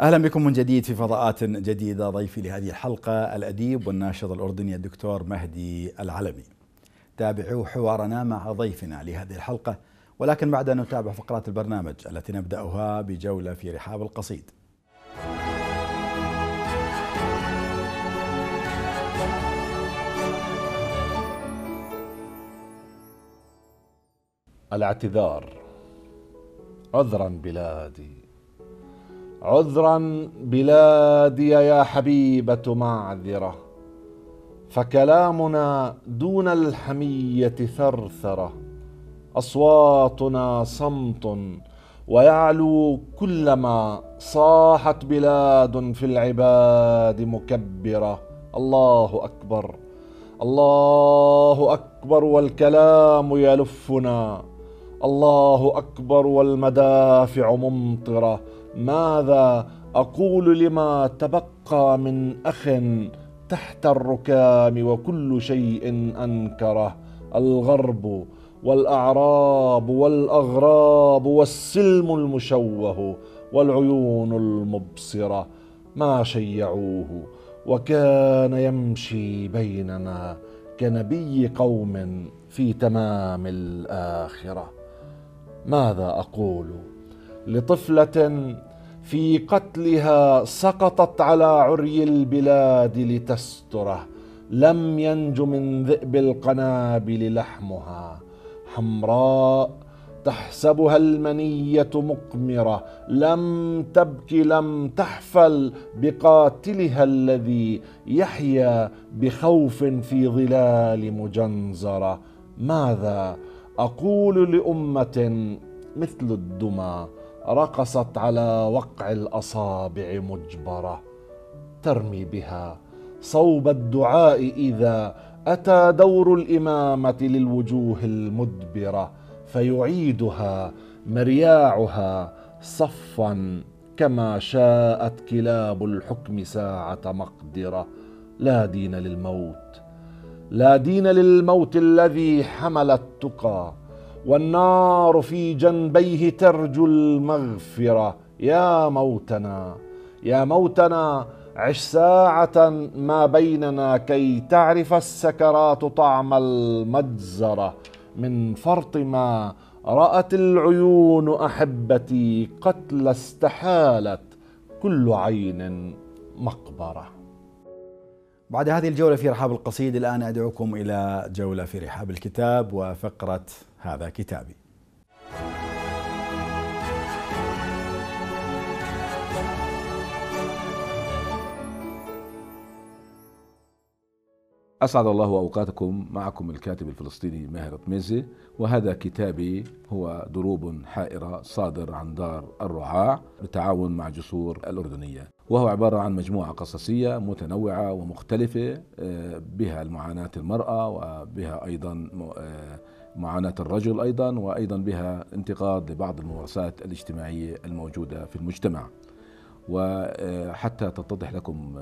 أهلا بكم من جديد في فضاءات جديدة. ضيفي لهذه الحلقة الأديب والناشط الأردني الدكتور مهدي العلمي. تابعوا حوارنا مع ضيفنا لهذه الحلقة، ولكن بعد أن نتابع فقرات البرنامج التي نبدأها بجولة في رحاب القصيد. الاعتذار. عذرا بلادي، عذرا بلادي يا حبيبة معذرة، فكلامنا دون الحمية ثرثرة، أصواتنا صمت ويعلو كلما صاحت بلاد في العباد مكبرة. الله أكبر الله أكبر والكلام يلفنا، الله أكبر والمدافع ممطرة. ماذا أقول لما تبقى من أخ تحت الركام وكل شيء أنكره؟ الغرب والأعراب والأغراب والسلم المشوه والعيون المبصرة ما شيعوه، وكان يمشي بيننا كنبي قوم في تمام الآخرة. ماذا أقول لطفلة في قتلها سقطت على عري البلاد لتستره، لم ينج من ذئب القنابل لحمها، حمراء تحسبها المنية مقمرة، لم تبكي لم تحفل بقاتلها الذي يحيا بخوف في ظلال مجنزرة. ماذا أقول لأمة مثل الدمى رقصت على وقع الأصابع مجبرة، ترمي بها صوب الدعاء إذا أتى دور الإمامة للوجوه المدبرة، فيعيدها مرياعها صفا كما شاءت كلاب الحكم ساعة مقدرة. لا دين للموت، لا دين للموت الذي حمل التقى، والنار في جنبيه ترجو المغفرة. يا موتنا يا موتنا، عش ساعة ما بيننا كي تعرف السكرات طعم المجزرة من فرط ما رأت العيون أحبتي قتل، استحالت كل عين مقبرة. بعد هذه الجولة في رحاب القصيد، الآن أدعوكم إلى جولة في رحاب الكتاب وفقرة هذا كتابي. أسعد الله أوقاتكم. معكم الكاتب الفلسطيني ماهر طميزي، وهذا كتابي هو دروب حائرة صادر عن دار الرعاع بالتعاون مع جسور الأردنية، وهو عبارة عن مجموعة قصصية متنوعة ومختلفة بها المعاناة المرأة، وبها أيضا معاناة الرجل أيضا، وأيضا بها انتقاد لبعض الممارسات الاجتماعية الموجودة في المجتمع. وحتى تتضح لكم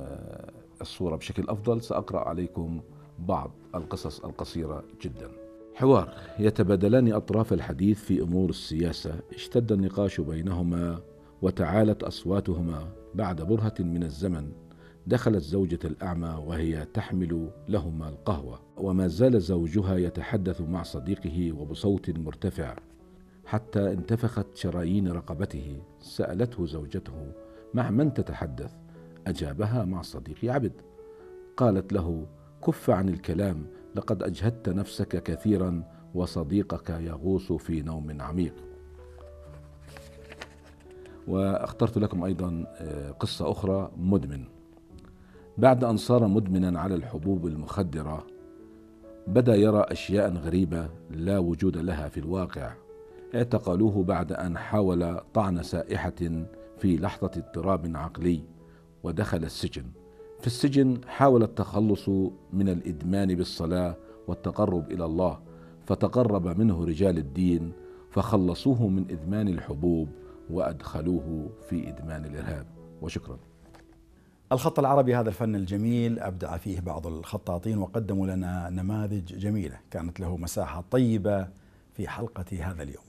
الصورة بشكل أفضل سأقرأ عليكم بعض القصص القصيرة جدا. حوار. يتبادلان أطراف الحديث في أمور السياسة، اشتد النقاش بينهما وتعالت أصواتهما. بعد برهة من الزمن دخلت زوجة الأعمى وهي تحمل لهما القهوة، وما زال زوجها يتحدث مع صديقه وبصوت مرتفع حتى انتفخت شرايين رقبته. سألته زوجته: مع من تتحدث؟ أجابها: مع صديقي عبد. قالت له: كف عن الكلام، لقد أجهدت نفسك كثيرا وصديقك يغوص في نوم عميق. واخترت لكم أيضا قصة أخرى. مدمن. بعد أن صار مدمنا على الحبوب المخدرة بدأ يرى أشياء غريبة لا وجود لها في الواقع. اعتقلوه بعد أن حاول طعن سائحة في لحظة اضطراب عقلي ودخل السجن. في السجن حاول التخلص من الإدمان بالصلاة والتقرب إلى الله، فتقرب منه رجال الدين فخلصوه من إدمان الحبوب وأدخلوه في إدمان الإرهاب. وشكرا. الخط العربي، هذا الفن الجميل أبدع فيه بعض الخطاطين وقدموا لنا نماذج جميلة، كانت له مساحة طيبة في حلقة هذا اليوم.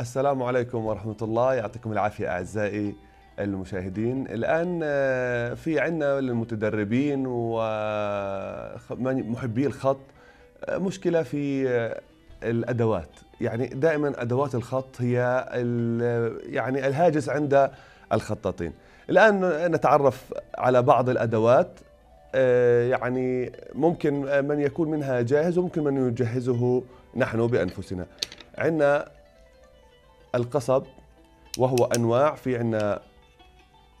السلام عليكم ورحمة الله، يعطيكم العافية أعزائي المشاهدين. الآن في عندنا للمتدربين ومحبي الخط مشكلة في الأدوات، يعني دائما أدوات الخط هي يعني الهاجس عند الخطاطين. الآن نتعرف على بعض الأدوات، يعني ممكن من يكون منها جاهز وممكن من يجهزه نحن بأنفسنا. عندنا القصب وهو أنواع، في عندنا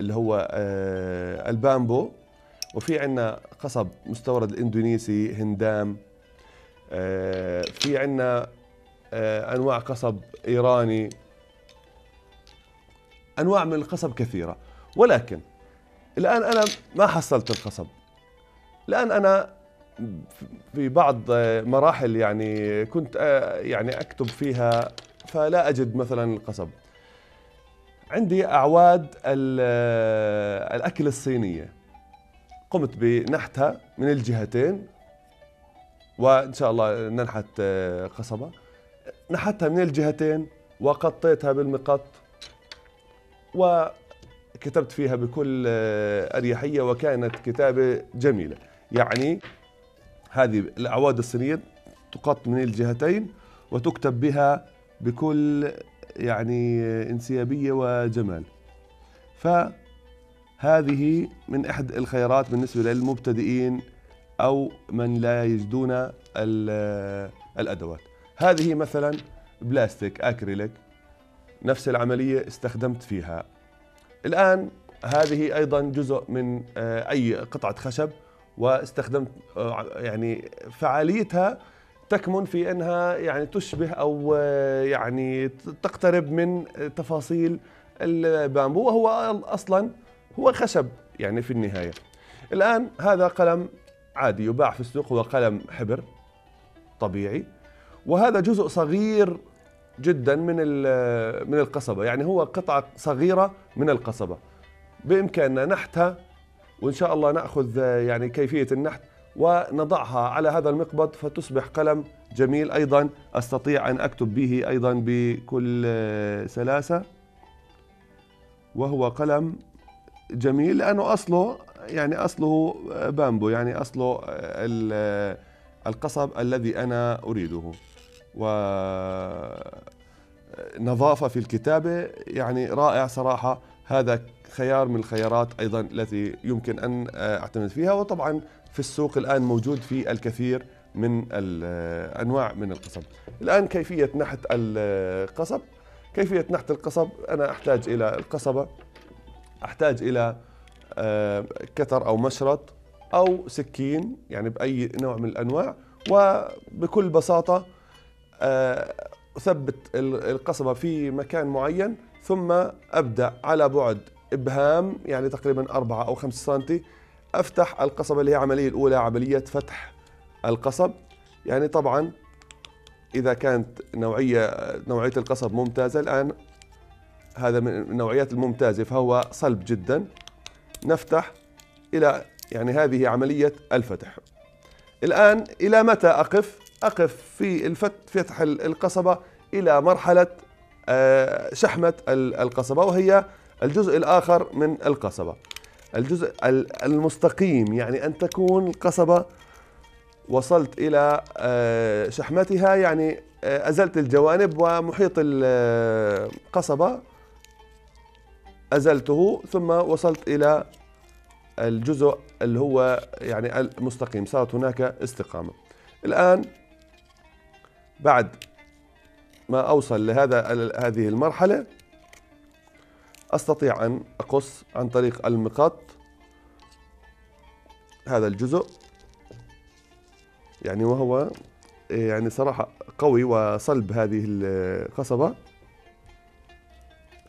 اللي هو البامبو، وفي عندنا قصب مستورد الإندونيسي هندام، في عندنا أنواع قصب إيراني، أنواع من القصب كثيرة. ولكن الآن أنا ما حصلت القصب، الآن أنا في بعض مراحل يعني كنت يعني أكتب فيها فلا أجد مثلا القصب. عندي أعواد الأكل الصينية قمت بنحتها من الجهتين، وإن شاء الله ننحت قصبة. نحتها من الجهتين وقطيتها بالمقط وكتبت فيها بكل أريحية، وكانت كتابة جميلة. يعني هذه الأعواد الصينية تقط من الجهتين وتكتب بها بكل يعني انسيابية وجمال. فهذه من إحدى الخيارات بالنسبة للمبتدئين أو من لا يجدون الأدوات. هذه مثلا بلاستيك أكريليك، نفس العملية استخدمت فيها. الآن هذه أيضا جزء من أي قطعة خشب، واستخدمت يعني فعاليتها تكمن في أنها يعني تشبه أو يعني تقترب من تفاصيل البامبو، وهو أصلا هو خشب يعني في النهاية. الآن هذا قلم عادي يباع في السوق، هو قلم حبر طبيعي، وهذا جزء صغير جدا من القصبة، يعني هو قطعة صغيرة من القصبة بإمكاننا نحتها، وإن شاء الله نأخذ يعني كيفية النحت ونضعها على هذا المقبض فتصبح قلم جميل. أيضا أستطيع أن أكتب به أيضا بكل سلاسة، وهو قلم جميل لأنه أصله يعني أصله بامبو، يعني أصله القصب الذي أنا أريده. ونظافة في الكتابة يعني رائع صراحة. هذا خيار من الخيارات أيضا التي يمكن أن أعتمد فيها. وطبعا في السوق الآن موجود في الكثير من الأنواع من القصب. الآن كيفية نحت القصب، كيفية نحت القصب، أنا أحتاج إلى القصبة، أحتاج إلى كتر أو مشرط أو سكين، يعني بأي نوع من الأنواع. وبكل بساطة أثبت القصبة في مكان معين، ثم أبدأ على بعد إبهام يعني تقريبا 4 أو 5 سنتي، أفتح القصبة اللي هي العملية الأولى، عملية فتح القصب. يعني طبعا إذا كانت نوعية القصب ممتازة، الآن هذا من النوعيات الممتازة فهو صلب جدا، نفتح إلى يعني هذه عملية الفتح. الآن إلى متى أقف؟ أقف في فتح القصبة إلى مرحلة شحمة القصبة، وهي الجزء الآخر من القصبة، الجزء المستقيم، يعني أن تكون القصبة وصلت إلى شحمتها، يعني أزلت الجوانب ومحيط القصبة أزلته، ثم وصلت إلى الجزء اللي هو يعني المستقيم، صارت هناك استقامة. الآن بعد ما أوصل هذه المرحلة، أستطيع أن أقص عن طريق المقط هذا الجزء، يعني وهو يعني صراحة قوي وصلب هذه القصبة،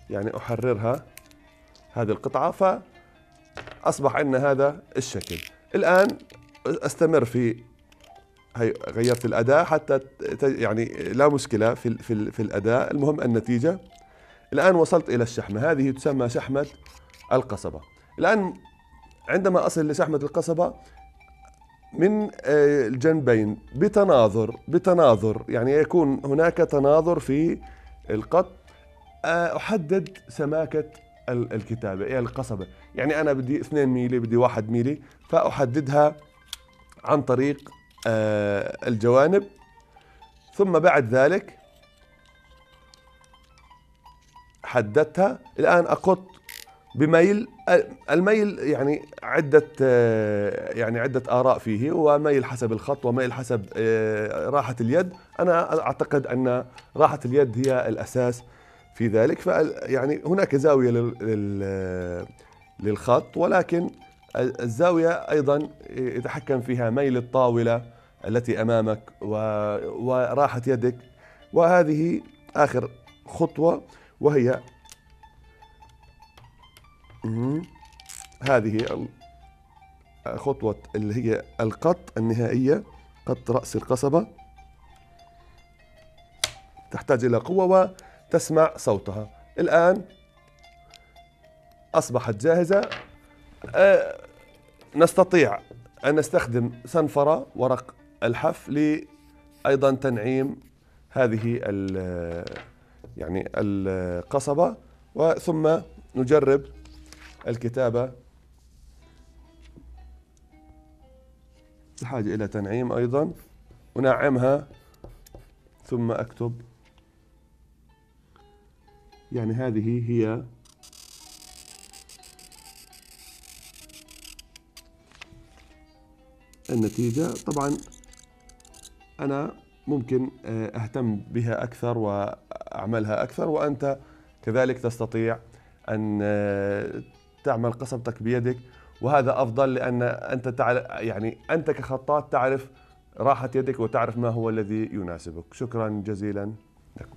يعني أحررها هذه القطعة فأصبح عندنا هذا الشكل. الآن أستمر في هي، غيرت الأداة حتى يعني لا مشكلة في الأداة، المهم النتيجة. الآن وصلت إلى الشحمة، هذه تسمى شحمة القصبة. الآن عندما أصل لشحمة القصبة من الجنبين بتناظر، يعني يكون هناك تناظر في القط احدد سماكه الكتابه، ايه القصبه، يعني انا بدي 2 ميلي، بدي 1 ميلي، فاحددها عن طريق الجوانب، ثم بعد ذلك حددتها. الان اقط بميل، الميل يعني عدة آراء فيه، وميل حسب الخط، وميل حسب راحة اليد. أنا أعتقد أن راحة اليد هي الأساس في ذلك، يعني هناك زاوية للخط، ولكن الزاوية أيضا يتحكم فيها ميل الطاولة التي أمامك وراحة يدك. وهذه آخر خطوة، وهي هذه خطوة اللي هي القط النهائية، قط رأس القصبة. تحتاج إلى قوة وتسمع صوتها. الآن أصبحت جاهزة. نستطيع أن نستخدم صنفرة ورق الحف لأيضا تنعيم هذه القصبة، وثم نجرب الكتابة. بحاجة إلى تنعيم أيضا، أنعمها ثم أكتب. يعني هذه هي النتيجة. طبعا أنا ممكن أهتم بها أكثر وأعملها أكثر، وأنت كذلك تستطيع أن تعمل قصبتك بيدك، وهذا أفضل، لأن أنت أنت كخطاط تعرف راحة يدك وتعرف ما هو الذي يناسبك. شكرا جزيلا لكم.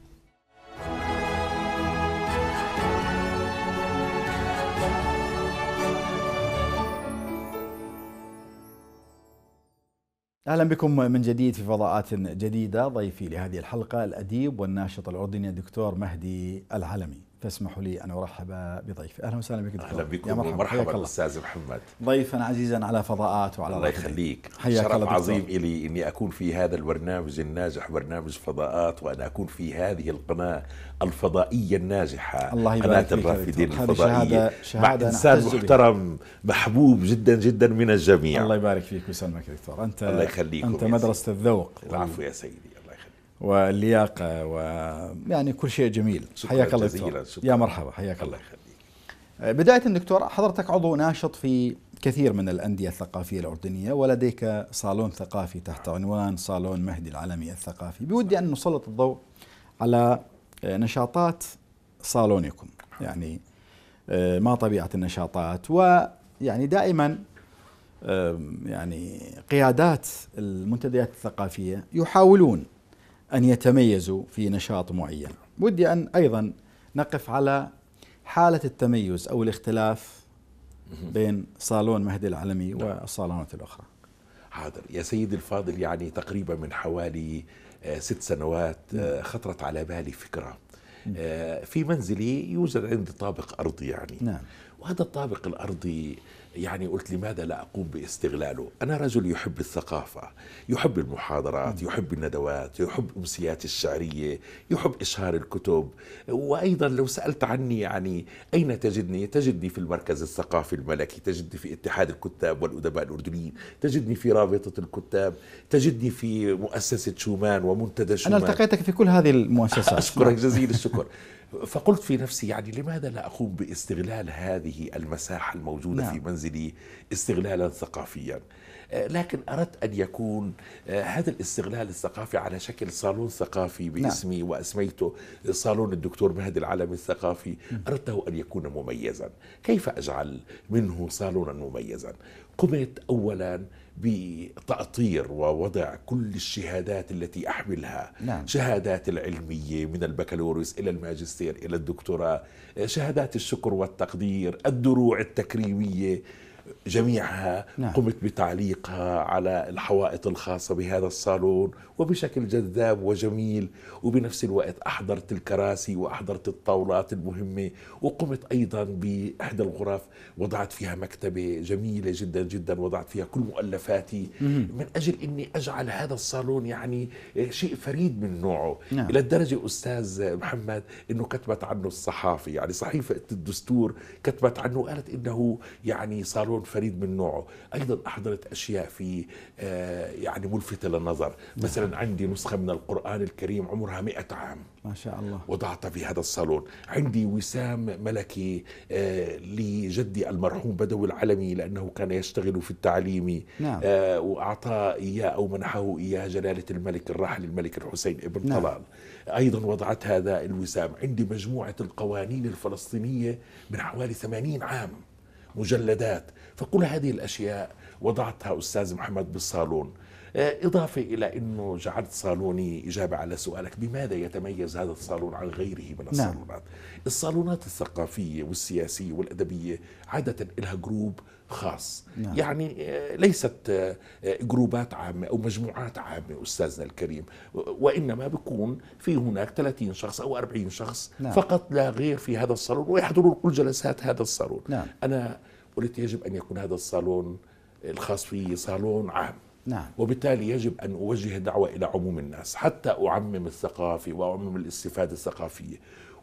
أهلا بكم من جديد في فضاءات جديدة. ضيفي لهذه الحلقة الأديب والناشط الأردني الدكتور مهدي العلمي. فاسمحوا لي أن أرحب بضيفي. أهلا وسهلا بك دكتور. أهلا بكم ومرحبا أستاذ محمد، ضيفا عزيزا على فضاءات وعلى الله يخليك. شرف عظيم إلي أني أكون في هذا البرنامج الناجح، برنامج فضاءات، وأن أكون في هذه القناة الفضائية الناجحة، قناة الرافدين الفضائية، مع إنسان محترم محبوب جدا جدا من الجميع. الله يبارك فيك ويسلمك دكتور. الله يخليك، أنت مدرسة الذوق. العفو يا سيدي، واللياقة ويعني كل شيء جميل. حياك الله دكتور، يا مرحبا. حياك الله يخليك. بداية دكتور، حضرتك عضو ناشط في كثير من الأندية الثقافية الأردنية، ولديك صالون ثقافي تحت عنوان صالون مهدي العلمي الثقافي. بودي أن نسلط الضوء على نشاطات صالونكم، يعني ما طبيعة النشاطات، ويعني دائما يعني قيادات المنتديات الثقافية يحاولون أن يتميزوا في نشاط معين. ودي أن أيضا نقف على حالة التميز أو الاختلاف بين صالون مهدي العلمي والصالونات الأخرى. حاضر يا سيدي الفاضل. يعني تقريبا من حوالي 6 سنوات خطرت على بالي فكرة. في منزلي يوجد عندي طابق أرضي، يعني نعم. وهذا الطابق الأرضي يعني قلت لماذا لا أقوم باستغلاله. أنا رجل يحب الثقافة، يحب المحاضرات، يحب الندوات، يحب أمسيات الشعرية، يحب إشهار الكتب. وأيضا لو سألت عني يعني أين تجدني، تجدني في المركز الثقافي الملكي، تجدني في اتحاد الكتاب والأدباء الأردنيين، تجدني في رابطة الكتاب، تجدني في مؤسسة شومان ومنتدى شومان. أنا التقيتك في كل هذه المؤسسات. أشكرك جزيل الشكر. فقلت في نفسي يعني لماذا لا أقوم باستغلال هذه المساحة الموجودة نعم. في منزلي استغلالا ثقافيا. لكن أردت أن يكون هذا الاستغلال الثقافي على شكل صالون ثقافي باسمي نعم. وأسميته صالون الدكتور مهدي العلمي الثقافي. أردته أن يكون مميزا. كيف أجعل منه صالونا مميزا؟ قمت أولا بتأطير ووضع كل الشهادات التي أحملها نعم. شهادات العلمية من البكالوريوس إلى الماجستير إلى الدكتوراه، شهادات الشكر والتقدير، الدروع التكريمية، جميعها قمت بتعليقها على الحوائط الخاصة بهذا الصالون وبشكل جذاب وجميل، وبنفس الوقت أحضرت الكراسي وأحضرت الطاولات المهمة، وقمت أيضا بإحدى الغرف وضعت فيها مكتبة جميلة جدا جدا وضعت فيها كل مؤلفاتي من أجل أني أجعل هذا الصالون يعني شيء فريد من نوعه. إلى الدرجة أستاذ محمد أنه كتبت عنه الصحافة، يعني صحيفة الدستور كتبت عنه وقالت أنه يعني صالون فريد من نوعه. أيضا أحضرت أشياء في يعني ملفتة للنظر، مثلا عندي نسخة من القرآن الكريم عمرها 100 عام ما شاء الله وضعتها في هذا الصالون. عندي وسام ملكي لجدي المرحوم بدوي العلمي، لأنه كان يشتغل في التعليم وأعطى إياه أو منحه إياه جلالة الملك الراحل الملك الحسين ابن طلال، أيضا وضعت هذا الوسام. عندي مجموعة القوانين الفلسطينية من حوالي 80 عام مجلدات، فكل هذه الأشياء وضعتها أستاذ محمد بالصالون. إضافة إلى أنه جعلت صالوني إجابة على سؤالك بماذا يتميز هذا الصالون عن غيره من الصالونات. الصالونات الثقافية والسياسية والأدبية عادة لها جروب خاص، يعني ليست جروبات عامة أو مجموعات عامة أستاذنا الكريم، وإنما بيكون في هناك 30 شخص أو 40 شخص فقط لا غير في هذا الصالون، ويحضرون كل جلسات هذا الصالون. أنا قلت يجب أن يكون هذا الصالون الخاص فيه صالون عام، وبالتالي يجب أن أوجه دعوة إلى عموم الناس حتى أعمم الثقافة وأعمم الاستفادة الثقافية،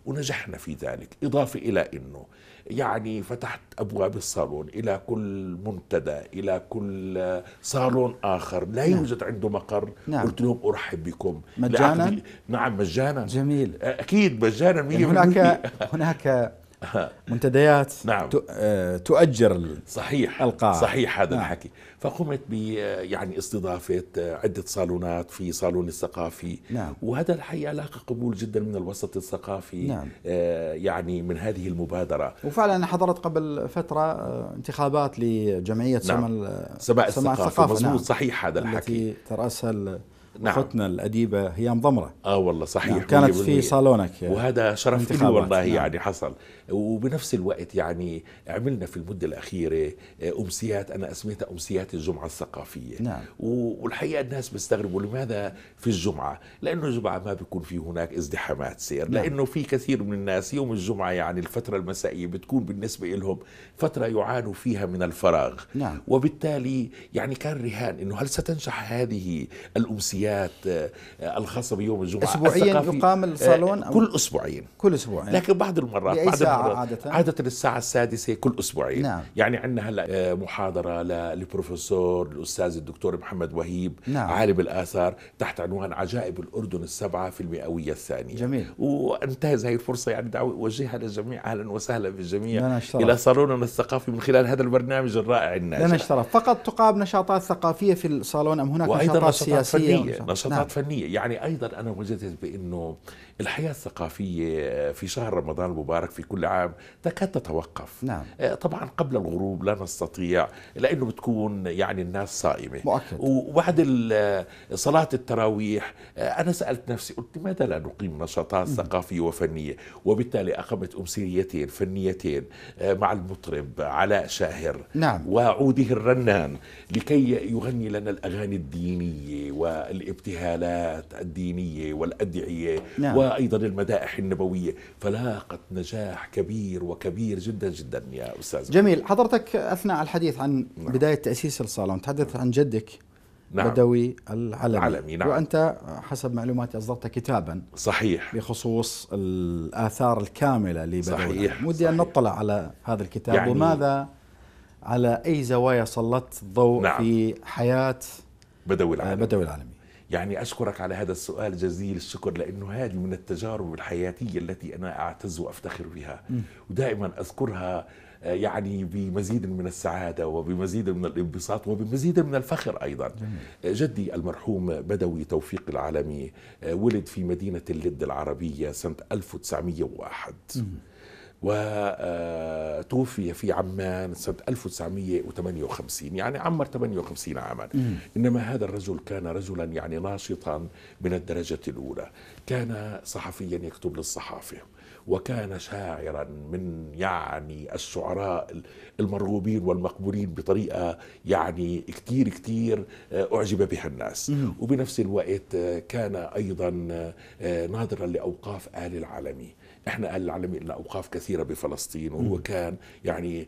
ونجحنا في ذلك. إضافة إلى أنه يعني فتحت أبواب الصالون إلى كل منتدى، إلى كل صالون آخر لا يوجد عنده مقر، قلت لهم أرحب بكم مجانا. نعم مجانا، جميل، أكيد مجانا. يعني هناك منتديات تؤجر القاعة، صحيح هذا الحكي. فقمت ب يعني استضافة عدة صالونات في صالون الثقافي، وهذا الحقيقة لاقى قبول جدا من الوسط الثقافي يعني من هذه المبادرة. وفعلا أنا حضرت قبل فترة انتخابات لجمعية سماء الثقافة، مظبوط صحيح هذا الحكي، التي ترأسها أختنا الأديبة هيام ضمره. والله صحيح، كانت في صالونك، وهذا شرف لي والله. يعني حصل، وبنفس الوقت يعني عملنا في المدة الأخيرة أمسيات، أنا أسميتها أمسيات الجمعة الثقافية. والحقيقة الناس بيستغربوا لماذا في الجمعة، لأنه الجمعة ما بيكون في هناك ازدحامات سير، لأنه في كثير من الناس يوم الجمعة يعني الفترة المسائية بتكون بالنسبة لهم فترة يعانوا فيها من الفراغ، وبالتالي يعني كان رهان إنه هل ستنجح هذه الأمسيات الخاصة بيوم الجمعة. أسبوعيا يقام الصالون كل أسبوعين، كل أسبوعين، لكن بعض المرات بأي ساعة عادة الساعة السادسة كل أسبوعين. يعني عندنا هلا محاضرة للبروفيسور الأستاذ الدكتور محمد وهيب عالم الآثار تحت عنوان عجائب الأردن 7 في المئوية الثانية. جميل، وانتهز هذه الفرصة يعني دعوة أوجهها للجميع، أهلا وسهلا بالجميع إلى صالوننا الثقافي من خلال هذا البرنامج الرائع الناجح. لنا الشرف. فقط تقام نشاطات ثقافية في الصالون أم هناك نشاطات سياسية؟ نشاطات فنية. يعني أيضا أنا وجدت بأنه الحياة الثقافية في شهر رمضان المبارك في كل عام تكاد تتوقف. طبعا قبل الغروب لا نستطيع، لأنه بتكون يعني الناس صائمة مؤكد. وبعد صلاة التراويح أنا سألت نفسي قلت لماذا لا نقيم نشاطات ثقافية وفنية، وبالتالي أقمت أمسيتين فنيتين مع المطرب علاء شاهر وعوده الرنان لكي يغني لنا الأغاني الدينية والابتهالات الدينية والأدعية وأيضا المدائح النبوية، فلاقت نجاح كبير وكبير جدا جدا يا أستاذ. جميل، حضرتك أثناء الحديث عن بداية تأسيس الصالون تحدثت عن جدك بدوي العلمي، وأنت حسب معلوماتي أصدرت كتابا صحيح بخصوص الآثار الكاملة لبدوي. ودي أن نطلع على هذا الكتاب، يعني وماذا على أي زوايا سلطت الضوء في حياة بدوي العلمي. يعني أشكرك على هذا السؤال جزيل الشكر، لأنه هذه من التجارب الحياتية التي أنا أعتز وأفتخر بها، ودائما أذكرها يعني بمزيد من السعادة وبمزيد من الانبساط وبمزيد من الفخر أيضا. جدي المرحوم بدوي توفيق العلمي ولد في مدينة اللد العربية سنة 1901 وتوفي في عمان سنة 1958، يعني عمر 58 عاما. إنما هذا الرجل كان رجلا يعني ناشطا من الدرجة الأولى، كان صحفيا يكتب للصحافة وكان شاعرا من يعني الشعراء المرغوبين والمقبولين بطريقة يعني كتير كتير أعجب بها الناس. وبنفس الوقت كان أيضا ناظرا لأوقاف آل العالمي. احنا آل العلمي لنا اوقاف كثيره بفلسطين، وهو كان يعني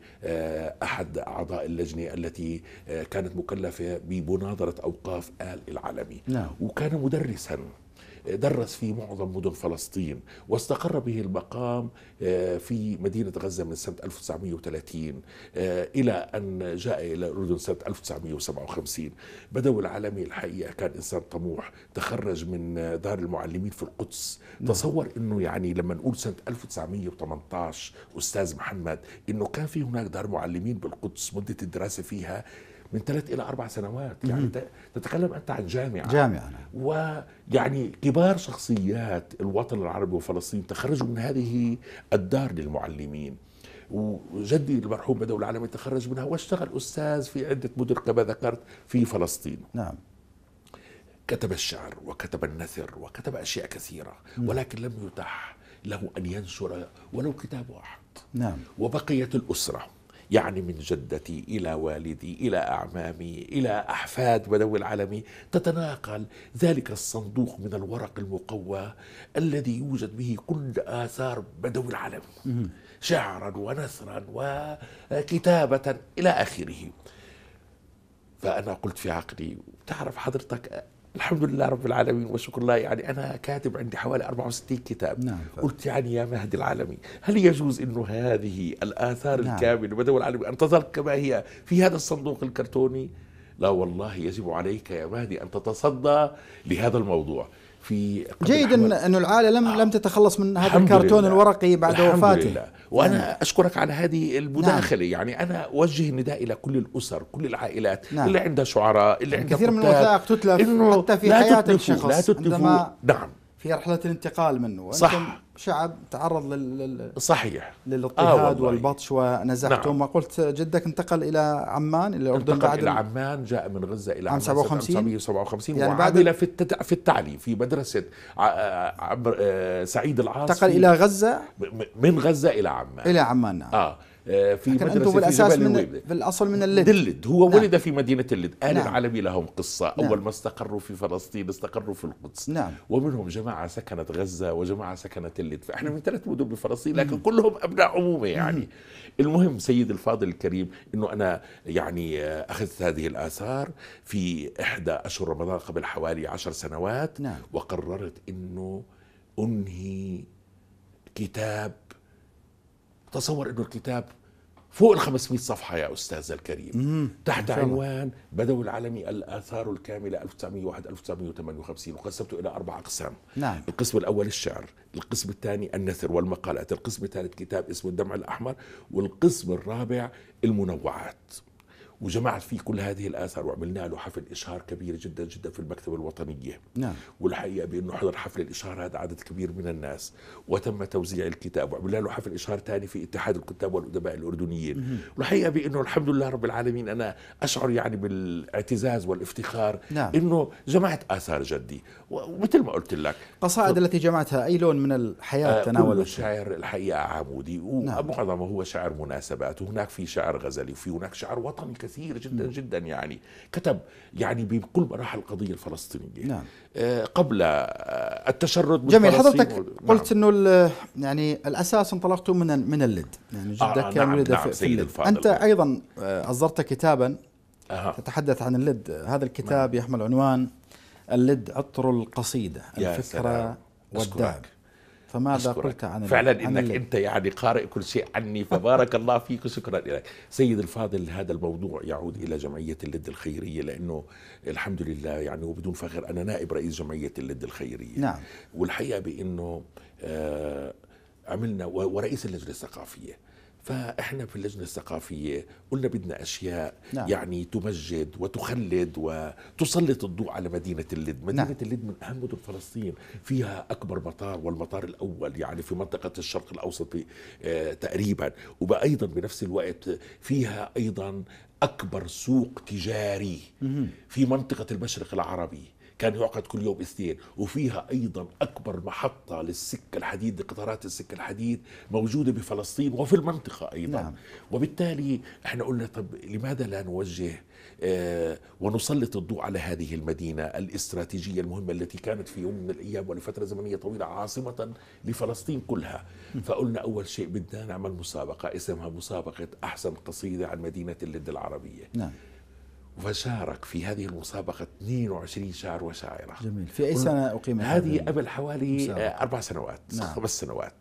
احد اعضاء اللجنه التي كانت مكلفه بمناظره اوقاف آل العلمي. وكان مدرسا، درس في معظم مدن فلسطين، واستقر به المقام في مدينة غزة من سنة 1930 إلى أن جاء إلى الأردن سنة 1957. بدوي العلمي الحقيقة كان إنسان طموح، تخرج من دار المعلمين في القدس. تصور أنه يعني لما نقول سنة 1918 أستاذ محمد أنه كان في هناك دار معلمين بالقدس مدة الدراسة فيها من 3 إلى 4 سنوات، يعني تتكلم أنت عن جامعة ويعني كبار شخصيات الوطن العربي وفلسطين تخرجوا من هذه الدار للمعلمين. وجدي المرحوم بدوي العلمي تخرج منها واشتغل أستاذ في عدة مدن كما ذكرت في فلسطين. كتب الشعر وكتب النثر وكتب أشياء كثيرة، ولكن لم يتح له أن ينشر ولو كتاب واحد. وبقيت الأسرة، يعني من جدتي إلى والدي إلى أعمامي إلى أحفاد بدوي العلمي، تتناقل ذلك الصندوق من الورق المقوى الذي يوجد به كل آثار بدوي العلمي، شعرا ونثرا وكتابة إلى آخره. فأنا قلت في عقلي، تعرف حضرتك الحمد لله رب العالمين وشكر الله، يعني أنا كاتب عندي حوالي 64 كتاب. قلت يعني يا مهدي العلمي، هل يجوز أنه هذه الآثار الكاملة بدوي العلمي أن تظل كما هي في هذا الصندوق الكرتوني؟ لا والله، يجب عليك يا مهدي أن تتصدى لهذا الموضوع. في جيد أن العائلة لم تتخلص من هذا الكرتون الورقي بعد وفاته. وأنا أشكرك على هذه المداخلة. يعني أنا أوجه النداء إلى كل الأسر، كل العائلات اللي عندها شعراء، اللي عندها كثير من الوثائق تتلف حتى في حياة الشخص، لا تتلفوا في رحلة الانتقال منه. صح، شعب تعرض صحيح للاضطهاد والبطش ونزحتهم. وقلت جدك انتقل إلى عمان، إلى الأردن، بعد إلى عمان، جاء من غزة إلى عمان 1957، يعني وعمل في التعليم في مدرسة سعيد العاصي. انتقل إلى غزة، من غزة إلى عمان. نعم. في مدرسة بالأساس بالأصل من اللد. هو ولد في مدينة اللد. آل العلمي لهم قصة. أول ما استقروا في فلسطين استقروا في القدس. ومنهم جماعة سكنت غزة وجماعة سكنت اللد، فإحنا من 3 مدن بفلسطين، لكن كلهم أبناء عمومة. يعني المهم سيد الفاضل الكريم أنه أنا يعني أخذت هذه الآثار في إحدى أشهر رمضان قبل حوالي 10 سنوات. وقررت أنه أنهي كتاب. تصور أنه الكتاب فوق 500 صفحة يا أستاذ الكريم، تحت عنوان بدوي العلمي الآثار الكاملة 1901-1958. وقسمته إلى 4 أقسام. القسم الأول الشعر، القسم الثاني النثر والمقالات، القسم الثالث كتاب اسمه الدمع الأحمر، والقسم الرابع المنوعات. وجمعت فيه كل هذه الآثار وعملنا له حفل إشهار كبير جدا جدا في المكتبة الوطنية. والحقيقة بأنه حضر حفل الإشهار هذا عدد كبير من الناس، وتم توزيع الكتاب. وعملنا له حفل إشهار ثاني في اتحاد الكتاب والأدباء الأردنيين. والحقيقة بأنه الحمد لله رب العالمين أنا أشعر يعني بالاعتزاز والافتخار أنه جمعت آثار جدي. ومثل ما قلت لك، قصائد التي جمعتها أي لون من الحياة تناولت؟ الشعر الحقيقة عمودي، ومعظمه هو شعر مناسبات، وهناك في شعر غزلي، وفي هناك شعر وطني كثير جدا جدا. يعني كتب يعني بكل مراحل القضية الفلسطينية. قبل التشرد. جميل. حضرتك قلت انه يعني الاساس انطلقته من اللد، يعني جدك كان ولد في اللد. انت ايضا اصدرت كتابا تتحدث عن اللد. هذا الكتاب يحمل عنوان اللد عطر القصيدة، الفكرة والداء. فماذا قلت عن فعلا عن انك انت يعني قارئ كل شيء عني، فبارك الله فيك وشكرا لك سيد الفاضل. هذا الموضوع يعود الى جمعيه اللد الخيريه، لانه الحمد لله يعني وبدون فخر انا نائب رئيس جمعيه اللد الخيريه. والحقيقه بانه عملنا ورئيس اللجنه الثقافيه، فاحنا في اللجنه الثقافيه قلنا بدنا اشياء يعني تمجد وتخلد وتسلط الضوء على مدينه اللد. مدينه اللد من اهم مدن فلسطين، فيها اكبر مطار والمطار الاول يعني في منطقه الشرق الاوسط تقريبا، وايضا بنفس الوقت فيها ايضا اكبر سوق تجاري في منطقه المشرق العربي. كان يعقد كل يوم اثنين، وفيها أيضا أكبر محطة للسكة الحديد، لقطارات السكة الحديد موجودة بفلسطين وفي المنطقة أيضا. نعم. وبالتالي احنا قلنا طب لماذا لا نوجه ونسلط الضوء على هذه المدينة الاستراتيجية المهمة التي كانت في يوم من الأيام ولفترة زمنية طويلة عاصمة لفلسطين كلها. فقلنا أول شيء بدنا نعمل مسابقة اسمها مسابقة أحسن قصيدة عن مدينة اللد العربية. نعم. وشارك في هذه المسابقة 22 شاعر وشاعرة. جميل. في أي سنة أقيمت هذه؟ قبل حوالي مسابقة. 4 سنوات. نعم. 5 سنوات.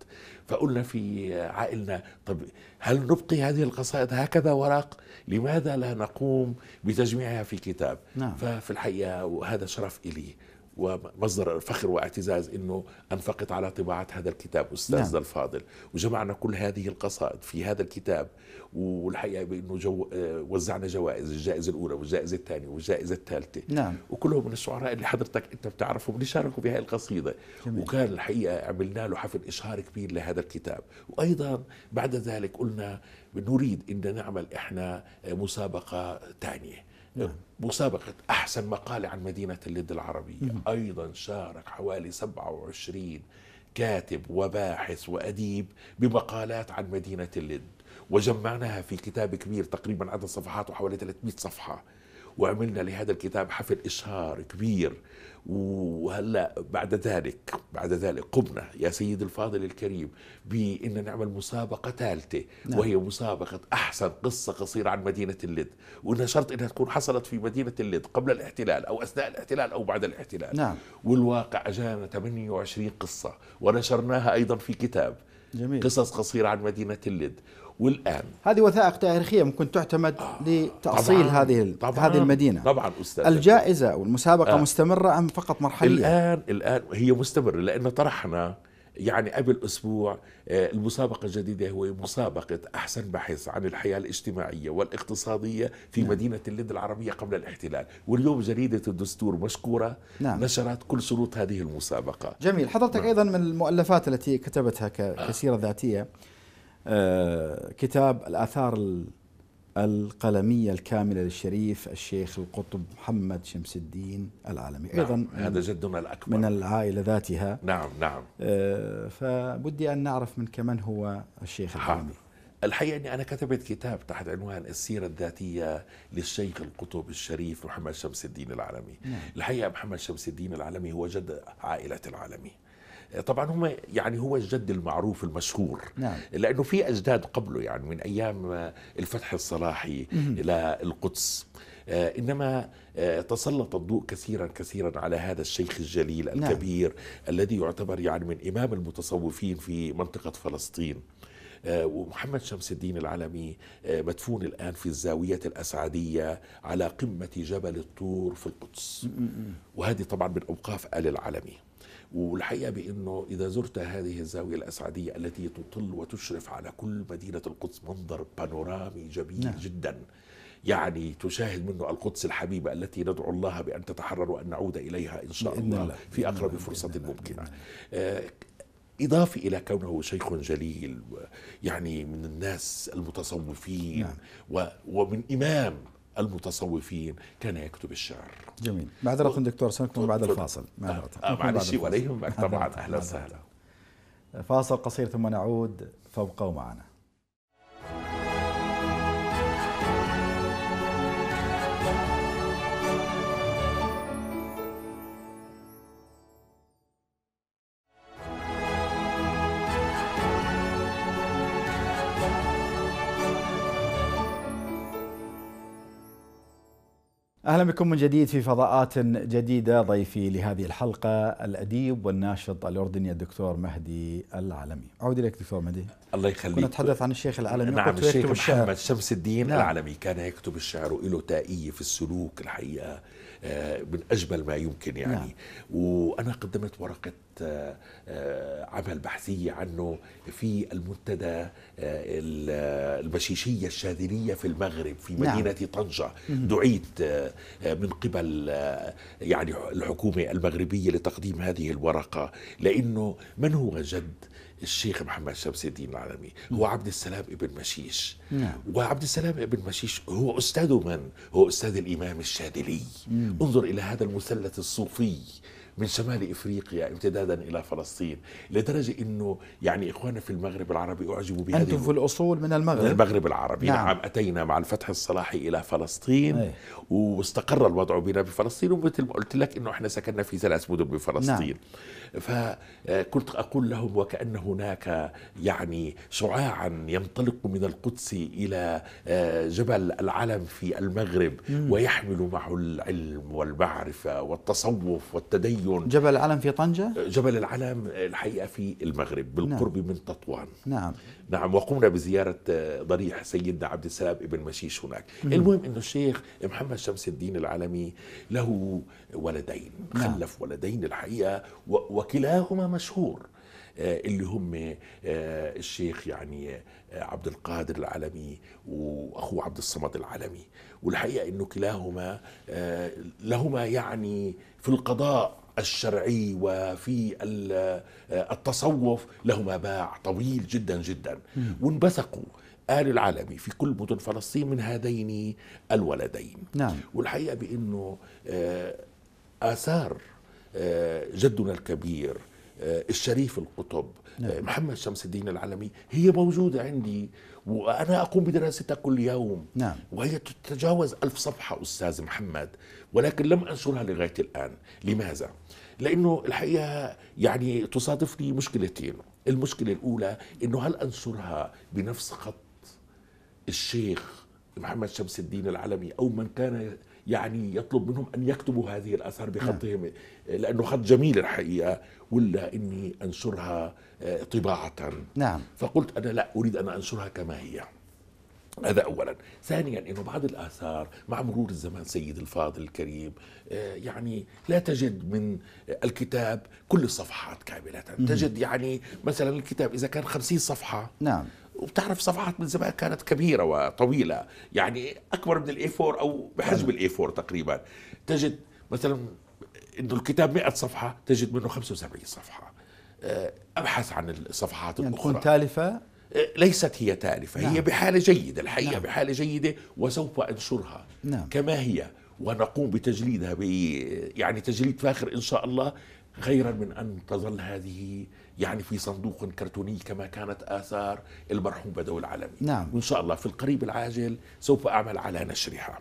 فقلنا في عائلنا طب هل نبقي هذه القصائد هكذا ورق؟ لماذا لا نقوم بتجميعها في كتاب؟ نعم. ففي الحقيقة وهذا شرف إلي ومصدر فخر واعتزاز أنه أنفقت على طباعة هذا الكتاب أستاذنا الفاضل، وجمعنا كل هذه القصائد في هذا الكتاب. والحقيقة بأنه وزعنا جوائز، الجائزة الأولى والجائزة الثانية والجائزة الثالثة. نعم. وكلهم من الشعراء اللي حضرتك أنت بتعرفهم اللي شاركوا بهذه القصيدة. جميل. وكان الحقيقة عملنا له حفل إشهار كبير لهذا الكتاب. وأيضا بعد ذلك قلنا نريد أن نعمل إحنا مسابقة ثانية. نعم. مسابقة أحسن مقالة عن مدينة اللد العربية. أيضا شارك حوالي 27 كاتب وباحث وأديب بمقالات عن مدينة اللد، وجمعناها في كتاب كبير تقريبا عدد صفحاته حوالي 300 صفحة، وعملنا لهذا الكتاب حفل إشهار كبير. وهلا بعد ذلك قمنا يا سيد الفاضل الكريم بأن نعمل مسابقة ثالثة. نعم. وهي مسابقة أحسن قصة قصيرة عن مدينة اللد، وإنها شرط أنها تكون حصلت في مدينة اللد قبل الاحتلال أو أثناء الاحتلال أو بعد الاحتلال. نعم. والواقع أجانا 28 قصة ونشرناها أيضا في كتاب. جميل. قصص قصيرة عن مدينة اللد. والآن هذه وثائق تاريخية ممكن تعتمد لتأصيل طبعاً هذه المدينة. طبعا أستاذ. الجائزة والمسابقة مستمرة أم فقط مرحلية؟ الآن هي مستمرة، لأن طرحنا يعني قبل أسبوع المسابقة الجديدة هو مسابقة أحسن بحث عن الحياة الاجتماعية والاقتصادية في نعم. مدينة اللد العربية قبل الاحتلال، واليوم جريدة الدستور مشكورة نعم. نشرت كل شروط هذه المسابقة. جميل. حضرتك نعم. أيضا من المؤلفات التي كتبتها كسيرة ذاتية كتاب الآثار القلمية الكاملة للشريف الشيخ القطب محمد شمس الدين العلمي. أيضا نعم. هذا جدنا الأكبر من العائلة ذاتها. نعم نعم. فبدي أن نعرف منك من هو الشيخ العلمي. الحقيقة أني أنا كتبت كتاب تحت عنوان السيرة الذاتية للشيخ القطب الشريف محمد شمس الدين العلمي. نعم. الحقيقة محمد شمس الدين العلمي هو جد عائلة العلمي. طبعا هم يعني هو الجد المعروف المشهور. نعم. لأنه في أجداد قبله يعني من أيام الفتح الصلاحي إلى القدس، إنما تسلط الضوء كثيرا كثيرا على هذا الشيخ الجليل الكبير. نعم. الذي يعتبر يعني من إمام المتصوفين في منطقة فلسطين. ومحمد شمس الدين العلمي مدفون الآن في الزاوية الأسعدية على قمة جبل الطور في القدس، وهذه طبعا من أوقاف آل العلمي. والحقيقة بأنه إذا زرت هذه الزاوية الأسعدية التي تطل وتشرف على كل مدينة القدس منظر بانورامي جميل. نعم. جدا، يعني تشاهد منه القدس الحبيبة التي ندعو الله بأن تتحرر وأن نعود إليها إن شاء الله في أقرب فرصة ممكنة. إضافة إلى كونه شيخ جليل يعني من الناس المتصوفين. نعم. ومن إمام المتصوفين كان يكتب الشعر. جميل. معذرة دكتور سنكون بعد الفاصل. معلش ولا يهمك طبعا. أهلا وسهلا. فاصل قصير ثم نعود. فابقوا ومعنا. أهلا بكم من جديد في فضاءات جديدة. ضيفي لهذه الحلقة الأديب والناشط الأردني الدكتور مهدي العلمي. أعود إليك دكتور مهدي. الله يخليك. كنا نتحدث عن الشيخ العلمي. نعم. الشيخ محمد شمس الدين العلمي كان يكتب الشعر وله تائية في السلوك الحقيقة من أجمل ما يمكن يعني. وأنا قدمت ورقة عمل بحثية عنه في المنتدى البشيشية الشاذلية في المغرب في مدينة طنجة، دعيت من قبل يعني الحكومة المغربية لتقديم هذه الورقة، لأنه من هو جد الشيخ محمد شمس الدين العلمي؟ هو عبد السلام ابن مشيش. وعبد السلام ابن مشيش هو أستاذ من؟ هو أستاذ الإمام الشاذلي. انظر إلى هذا المثلث الصوفي من شمال إفريقيا امتدادا إلى فلسطين، لدرجة أنه يعني إخواننا في المغرب العربي أعجبوا بهذه. أنتم في الأصول من المغرب؟ من المغرب العربي، نعم. أتينا مع الفتح الصلاحي إلى فلسطين، واستقر الوضع بنا بفلسطين، ومثل ما قلت لك أنه إحنا سكننا في ثلاث مدن بفلسطين، نعم. فكنت أقول لهم وكأن هناك يعني شعاعا ينطلق من القدس إلى جبل العلم في المغرب ويحمل معه العلم والمعرفة والتصوف والتدين. جبل العلم في طنجة؟ جبل العلم الحقيقة في المغرب بالقرب من تطوان، نعم نعم. وقمنا بزيارة ضريح سيدنا عبد السلام ابن مشيش هناك. المهم أنه الشيخ محمد شمس الدين العلمي له ولدين، خلف ولدين الحقيقة، وكلاهما مشهور، اللي هم الشيخ يعني عبد القادر العلمي وأخوه عبد الصمد العالمي. والحقيقة أنه كلاهما لهما يعني في القضاء الشرعي وفي التصوف لهما باع طويل جدا جدا، وانبثقوا آل العلمي في كل مدن فلسطين من هذين الولدين، نعم. والحقيقة بأنه آثار جدنا الكبير الشريف القطب، نعم. محمد شمس الدين العلمي هي موجودة عندي وأنا أقوم بدراستها كل يوم، نعم. وهي تتجاوز 1000 صفحة أستاذ محمد، ولكن لم أنشرها لغاية الآن. لماذا؟ لأنه الحقيقة يعني تصادفني مشكلتين. المشكلة الأولى أنه هل أنشرها بنفس خط الشيخ محمد شمس الدين العلمي أو من كان يعني يطلب منهم أن يكتبوا هذه الآثار بخطهم، نعم. لأنه خط جميل الحقيقة، ولا إني أنشرها طباعة، نعم. فقلت أنا لا أريد أن أنشرها كما هي، هذا أولا. ثانيا إنه بعض الآثار مع مرور الزمان سيد الفاضل الكريم يعني لا تجد من الكتاب كل الصفحات كاملة، تجد يعني مثلا الكتاب إذا كان 50 صفحة، نعم، وبتعرف صفحات من زمان كانت كبيرة وطويلة، يعني أكبر من الA4 أو بحجم الA4 تقريبا، تجد مثلا إنه الكتاب 100 صفحة تجد منه 75 صفحة. أبحث عن الصفحات يعني الأخرى. تكون تالفة؟ ليست هي تالفة، نعم. هي بحالة جيدة الحقيقة، نعم. بحالة جيدة، وسوف أنشرها، نعم. كما هي، ونقوم بتجليدها يعني تجليد فاخر إن شاء الله، خيرا من أن تظل هذه يعني في صندوق كرتوني كما كانت آثار المرحوم بدوي العلمي، نعم. وإن شاء الله في القريب العاجل سوف أعمل على نشرها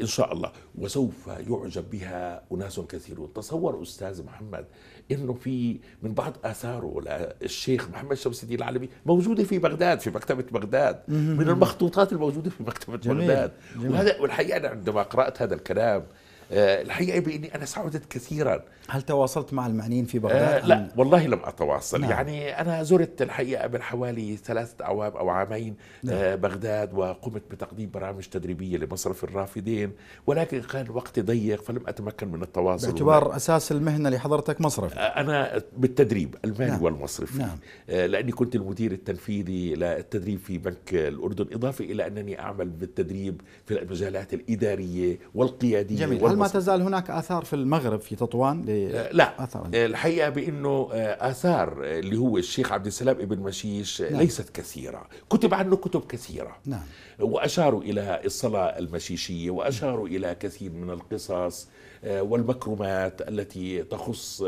إن شاء الله، وسوف يعجب بها أناس كثيرون. تصور أستاذ محمد إنه في من بعض آثاره الشيخ محمد شمس الدين العلمي موجودة في بغداد، في مكتبة بغداد، من المخطوطات الموجودة في مكتبة بغداد. وهذا والحقيقة أنا عندما قرأت هذا الكلام الحقيقة بإني أنا سعدت كثيرا. هل تواصلت مع المعنيين في بغداد؟ لا والله لم أتواصل، نعم. يعني أنا زرت الحقيقة من حوالي 3 أعوام أو عامين، نعم. بغداد، وقمت بتقديم برامج تدريبية لمصرف الرافدين، ولكن كان وقتي ضيق فلم أتمكن من التواصل. باعتبار أساس المهنة اللي حضرتك مصرفي؟ أنا بالتدريب المالي، نعم. والمصرفي، نعم. لأني كنت المدير التنفيذي للتدريب في بنك الأردن، إضافة إلى أنني أعمل بالتدريب في المجالات الإدارية والقيادية. جميل. هل ما تزال هناك آثار في المغرب في تطوان؟ لا آثار. الحقيقة بأنه آثار اللي هو الشيخ عبد السلام ابن مشيش، نعم. ليست كثيرة، كتب عنه كتب كثيرة، نعم. وأشاروا إلى الصلاة المشيشية، وأشاروا إلى كثير من القصص والمكرمات التي تخص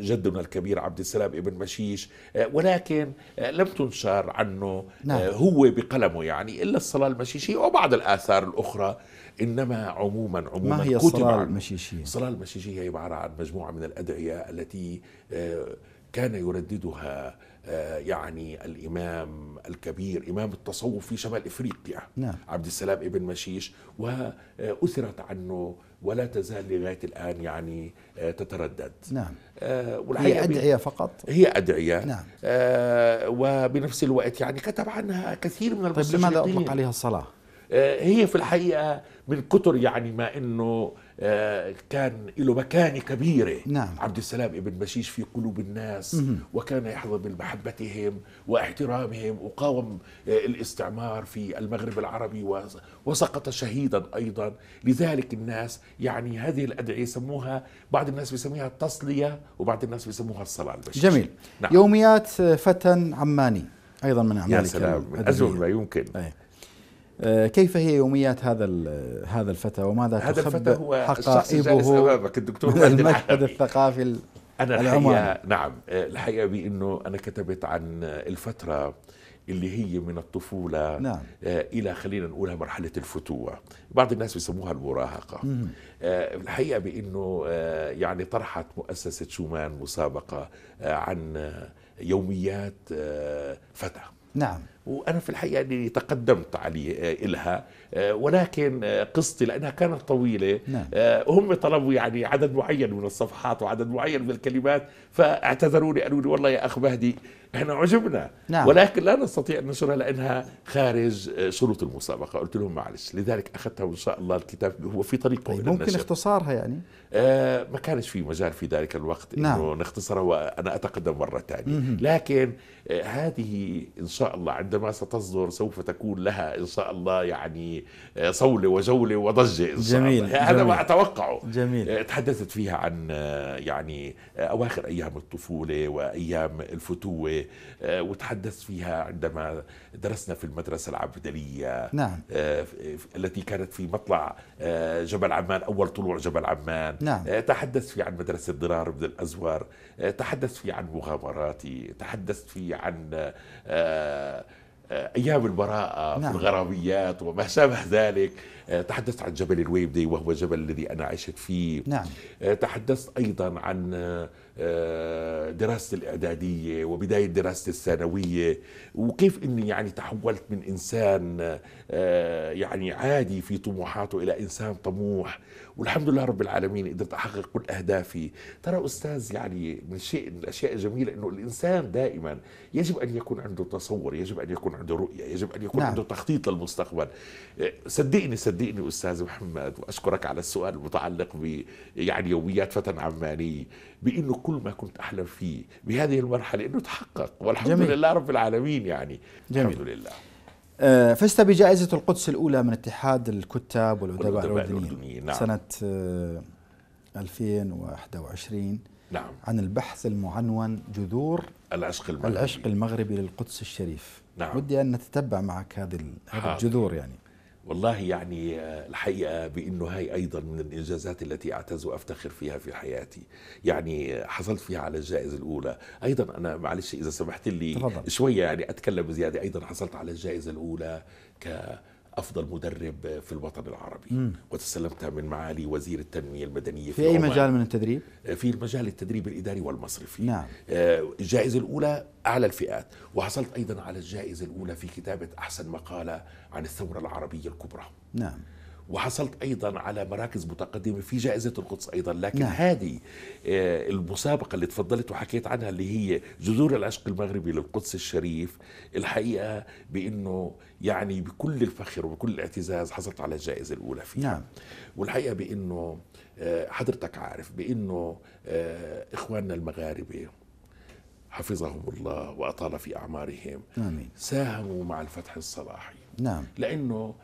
جدنا الكبير عبد السلام ابن مشيش، ولكن لم تنشر عنه، نعم. هو بقلمه يعني إلا الصلاة المشيشية وبعض الآثار الأخرى، إنما عموما ما هي الصلاة المشيشية؟ الصلاة المشيشية هي عبارة عن مجموعة من الأدعية التي كان يرددها يعني الإمام الكبير إمام التصوف في شمال إفريقيا، نعم. عبد السلام ابن مشيش، وأثرت عنه ولا تزال لغاية الآن يعني تتردد، نعم. هي أدعية فقط؟ هي أدعية، نعم. وبنفس الوقت يعني كتب عنها كثير من المستشرقين. طيب لماذا أطلق عليها الصلاة؟ هي في الحقيقة من كتر يعني ما أنه كان له مكانة كبيرة. نعم. عبد السلام ابن مشيش في قلوب الناس وكان يحظى بمحبتهم واحترامهم، وقاوم الاستعمار في المغرب العربي وسقط شهيدا أيضا. لذلك الناس يعني هذه الأدعية يسموها، بعض الناس بيسميها التصلية وبعض الناس بيسموها الصلاة البشيش. جميل. نعم. يوميات فتى عماني أيضا من أعمالك. يا سلام، من أجمل ما يمكن. أيه. كيف هي يوميات هذا الفتى وماذا تخبئ حقائبه من المشهد الثقافي العماني؟ نعم، الحقيقة بأنه أنا كتبت عن الفترة اللي هي من الطفولة، نعم، إلى خلينا نقولها مرحلة الفتوة، بعض الناس بيسموها المراهقة. الحقيقة بأنه يعني طرحت مؤسسة شومان مسابقة عن يوميات فتى. نعم. وأنا في الحقيقة اللي تقدمت عليه إلها، ولكن قصتي لأنها كانت طويلة. نعم. هم طلبوا يعني عدد معين من الصفحات وعدد معين من الكلمات، فاعتذروني قالوا لي والله يا أخ مهدي احنا عجبنا، نعم، ولكن لا نستطيع أن ننشرها لأنها خارج شروط المسابقة. قلت لهم معلش، لذلك أخذتها وإن شاء الله الكتاب هو في طريقه إلى النشر. ممكن اختصارها يعني؟ ما كانش في مجال في ذلك الوقت، نعم، إنه نختصرها وأنا أتقدم مرة ثانية، لكن هذه إن شاء الله عندما ستصدر سوف تكون لها إن شاء الله يعني صولة وجولة وضجة إن شاء الله. جميل. هذا ما أتوقعه. جميل. تحدثت فيها عن يعني أواخر أيام الطفولة وأيام الفتوة، وتحدثت فيها عندما درسنا في المدرسة العبدلية. نعم. التي كانت في مطلع جبل عمان، أول طلوع جبل عمان. نعم. تحدثت فيه عن مدرسة ضرار بن الأزور، تحدثت فيه عن مغامراتي، تحدثت فيه عن أيام البراءة. نعم. في الغراميات وما شابه ذلك. تحدثت عن جبل الويبدي وهو جبل الذي أنا عشت فيه. نعم. تحدثت أيضا عن دراستي الإعدادية وبداية دراستي الثانوية، وكيف أني يعني تحولت من إنسان يعني عادي في طموحاته إلى إنسان طموح، والحمد لله رب العالمين قدرت أحقق كل أهدافي. ترى أستاذ يعني من شيء من الأشياء الجميلة أنه الإنسان دائما يجب أن يكون عنده تصور، يجب أن يكون عنده رؤية، يجب أن يكون، نعم، عنده تخطيط للمستقبل. صدقني أستاذ محمد، وأشكرك على السؤال المتعلق ب يعني يوميات فتى عماني، بأنه كل ما كنت أحلم فيه بهذه المرحلة أنه تحقق، والحمد جميل. لله رب العالمين يعني. جميل. الحمد لله. فزت بجائزة القدس الأولى من اتحاد الكتاب والأدباء الأردنيين. نعم. سنة 2021. نعم. عن البحث المعنون جذور العشق المغربي للقدس الشريف. نعم. ودي أن نتتبع معك هذه الجذور يعني. والله يعني الحقيقة بأنه هاي أيضا من الإنجازات التي أعتز وأفتخر فيها في حياتي، يعني حصلت فيها على الجائزة الأولى. أيضا أنا معلش إذا سمحت لي تفضل. شوية يعني أتكلم بزيادة، أيضا حصلت على الجائزة الأولى كأفضل مدرب في الوطن العربي، وتسلمتها من معالي وزير التنمية المدنية في أي مجال من التدريب؟ في المجال التدريب الإداري والمصرفي. نعم. الجائزة الأولى أعلى الفئات، وحصلت أيضا على الجائزة الأولى في كتابة أحسن مقالة عن الثورة العربية الكبرى. نعم. وحصلت أيضا على مراكز متقدمة في جائزة القدس أيضا، لكن نعم. هذه المسابقة اللي تفضلت وحكيت عنها اللي هي جذور العشق المغربي للقدس الشريف، الحقيقة بأنه يعني بكل الفخر وبكل الاعتزاز حصلت على الجائزة الأولى فيها. نعم. والحقيقة بأنه حضرتك عارف بأنه إخواننا المغاربة حفظهم الله وأطال في أعمارهم، آمين، ساهموا مع الفتح الصلاحي. نعم. لأنه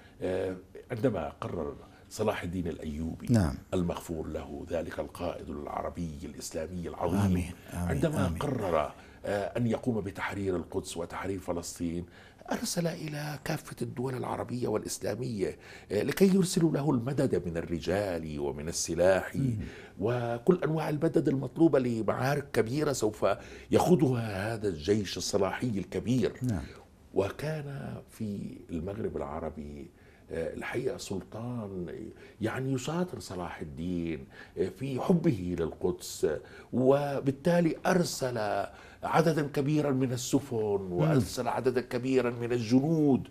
عندما قرر صلاح الدين الأيوبي، نعم، المغفور له، ذلك القائد العربي الإسلامي العظيم، آمين. آمين. عندما آمين. قرر أن يقوم بتحرير القدس وتحرير فلسطين، أرسل إلى كافة الدول العربية والإسلامية لكي يرسلوا له المدد من الرجال ومن السلاح وكل أنواع المدد المطلوبة لمعارك كبيرة سوف يخوضها هذا الجيش الصلاحي الكبير. نعم. وكان في المغرب العربي الحقيقة سلطان يعني يشاطر صلاح الدين في حبه للقدس، وبالتالي أرسل عددا كبيرا من السفن وأرسل عددا كبيرا من الجنود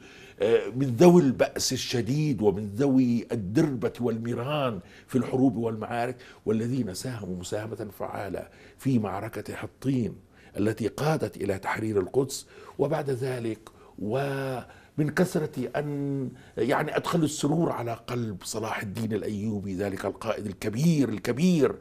من ذوي البأس الشديد ومن ذوي الدربة والميران في الحروب والمعارك، والذين ساهموا مساهمة فعالة في معركة حطين التي قادت إلى تحرير القدس. وبعد ذلك من كثرة أن يعني أدخلوا السرور على قلب صلاح الدين الأيوبي ذلك القائد الكبير.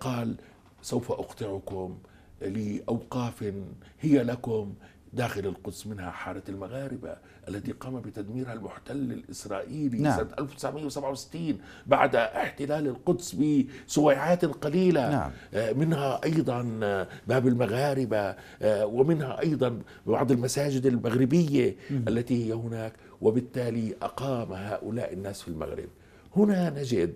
قال سوف أقطعكم لأوقاف هي لكم داخل القدس، منها حارة المغاربة التي قام بتدميرها المحتل الإسرائيلي سنة 1967 بعد احتلال القدس بسويعات قليلة. منها أيضا باب المغاربة، ومنها أيضا بعض المساجد المغربية التي هي هناك، وبالتالي أقام هؤلاء الناس في المغرب. هنا نجد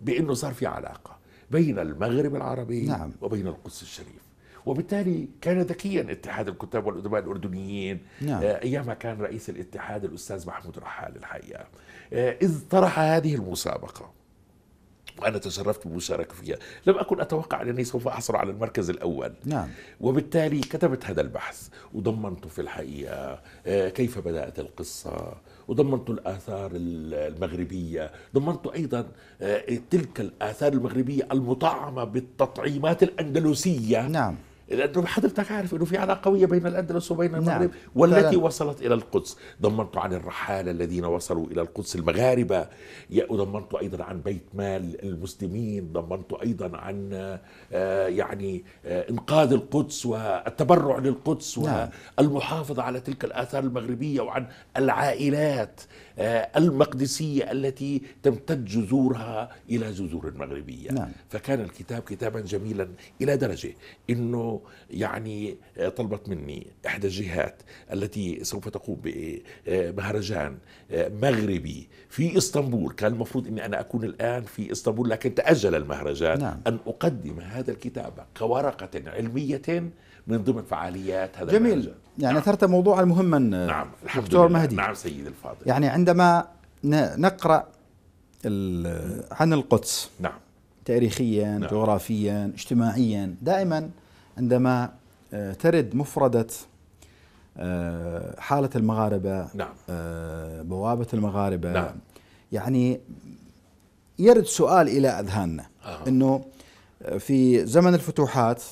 بأنه صار في علاقة بين المغرب العربي وبين القدس الشريف، وبالتالي كان ذكيا اتحاد الكتاب والأدباء الأردنيين أيامها كان رئيس الاتحاد الأستاذ محمود رحال الحقيقة، إذ طرح هذه المسابقة وأنا تشرفت بالمشاركة فيها. لم أكن أتوقع أنني سوف أحصل على المركز الأول، وبالتالي كتبت هذا البحث وضمنته في الحقيقة كيف بدأت القصة، وضمنت الآثار المغربية، ضمنت أيضا تلك الآثار المغربية المطعمة بالتطعيمات الأندلسية. لأنه حضرتك عارف أنه في علاقة قوية بين الأندلس وبين المغرب والتي وصلت إلى القدس. ضمنت عن الرحالة الذين وصلوا إلى القدس المغاربة، وضمنت أيضا عن بيت مال المسلمين، ضمنت أيضا عن يعني إنقاذ القدس والتبرع للقدس والمحافظة على تلك الآثار المغربية، وعن العائلات المقدسية التي تمتد جذورها إلى جذور المغربية. فكان الكتاب كتابا جميلا إلى درجة أنه يعني طلبت مني إحدى الجهات التي سوف تقوم بمهرجان مغربي في إسطنبول، كان المفروض أني أنا أكون الآن في إسطنبول لكن تأجل المهرجان، أن أقدم هذا الكتاب كورقة علمية من ضمن فعاليات هذا جميل المهرجان. يعني أثرت موضوعا مهما دكتور مهدي. نعم سيد الفاضل. يعني عندما نقرأ عن القدس تاريخيا جغرافيا اجتماعيا، دائما عندما ترد مفردة حالة المغاربة بوابة المغاربة يعني يرد سؤال إلى أذهاننا أنه في زمن الفتوحات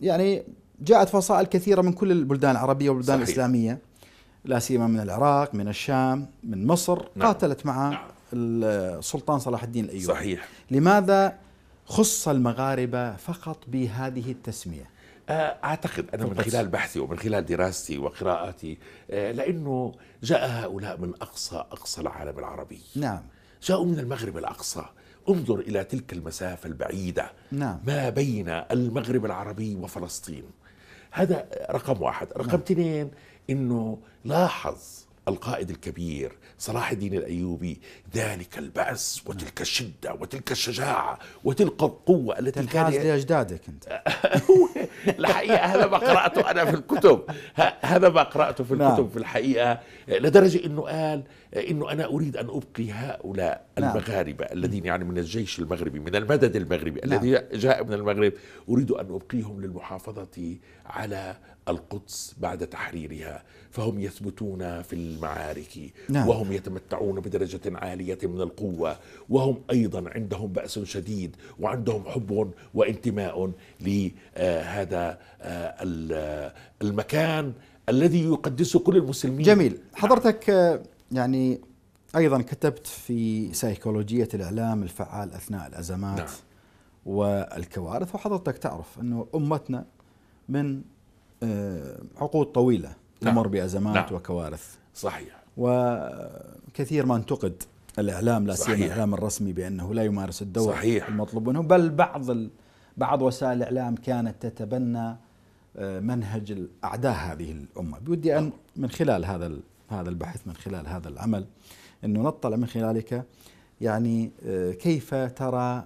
يعني جاءت فصائل كثيرة من كل البلدان العربية والبلدان الإسلامية، لا سيما من العراق، من الشام، من مصر، قاتلت مع السلطان صلاح الدين الأيوبي. لماذا خص المغاربة فقط بهذه التسمية؟ أعتقد أنا من خلال بحثي ومن خلال دراستي وقراءاتي، لأنه جاء هؤلاء من أقصى العالم العربي. جاءوا من المغرب الأقصى. انظر إلى تلك المسافة البعيدة ما بين المغرب العربي وفلسطين. هذا رقم واحد. رقم اثنين، إنه لاحظ القائد الكبير صلاح الدين الأيوبي ذلك البأس وتلك الشدة وتلك الشجاعة وتلك القوة التي كانت لأجدادك أنت. الحقيقة هذا ما قرأته أنا في الكتب، هذا ما قرأته في الكتب في الحقيقة، لدرجة أنه قال أنه أنا أريد أن أبقي هؤلاء المغاربة الذين يعني من الجيش المغربي، من المدد المغربي الذي جاء من المغرب، أريد أن أبقيهم للمحافظة على القدس بعد تحريرها، فهم يثبتون في المعارك وهم يتمتعون بدرجة عالية من القوة، وهم أيضا عندهم بأس شديد وعندهم حب وانتماء لهذا المكان الذي يقدسه كل المسلمين. جميل. حضرتك يعني أيضا كتبت في سيكولوجية الإعلام الفعال أثناء الأزمات والكوارث، وحضرتك تعرف أنه أمتنا من عقود طويلة تمر بأزمات وكوارث. وكثير ما انتقد الإعلام، لا سيما الإعلام الرسمي، بأنه لا يمارس الدور المطلوب منه، بل بعض وسائل الإعلام كانت تتبنى منهج الأعداء هذه الأمة. بودي أن من خلال هذا البحث، من خلال هذا العمل، أنه نطلع من خلالك يعني كيف ترى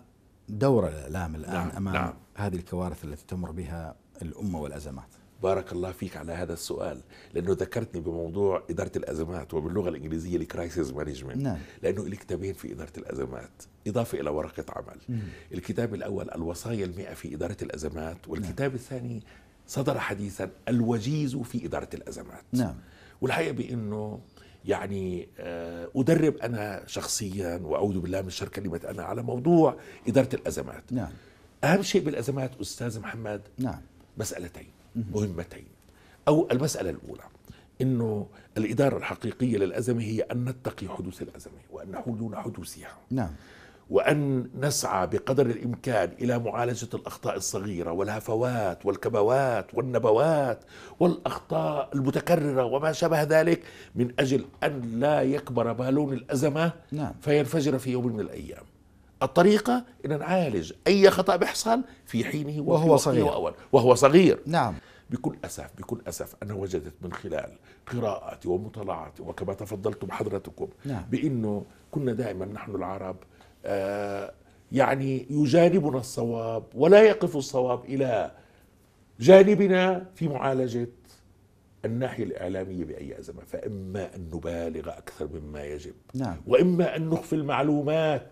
دور الإعلام الآن أمام هذه الكوارث التي تمر بها الأمة والأزمات. بارك الله فيك على هذا السؤال، لأنه ذكرتني بموضوع إدارة الأزمات، وباللغة الإنجليزية الكرايسيس مانجمنت. لأنه لي كتابين في إدارة الأزمات إضافة إلى ورقة عمل. الكتاب الأول الوصايا ال100 في إدارة الأزمات، والكتاب الثاني صدر حديثا الوجيز في إدارة الأزمات. والحقيقة بأنه يعني أدرب أنا شخصيا، وأعوذ بالله من شر كلمة أنا، على موضوع إدارة الأزمات. أهم شيء بالأزمات أستاذ محمد مسألتين مهمتين. أو المسألة الأولى أنه الإدارة الحقيقية للأزمة هي أن نتقي حدوث الأزمة وأن نحول دون حدوثها. نعم. وأن نسعى بقدر الإمكان إلى معالجة الأخطاء الصغيرة والهفوات والكبوات والنبوات والأخطاء المتكررة وما شابه ذلك من أجل أن لا يكبر بالون الأزمة. نعم. فينفجر في يوم من الأيام. الطريقة أن نعالج أي خطأ بيحصل في حينه وهو صغير وهو صغير. نعم. بكل أسف أنا وجدت من خلال قراءاتي ومطالعاتي وكما تفضلتم حضرتكم. نعم. بأنه كنا دائما نحن العرب يعني يجانبنا الصواب ولا يقف الصواب إلى جانبنا في معالجة الناحية الإعلامية بأي أزمة، فإما أن نبالغ أكثر مما يجب. نعم. وإما أن نخفي المعلومات،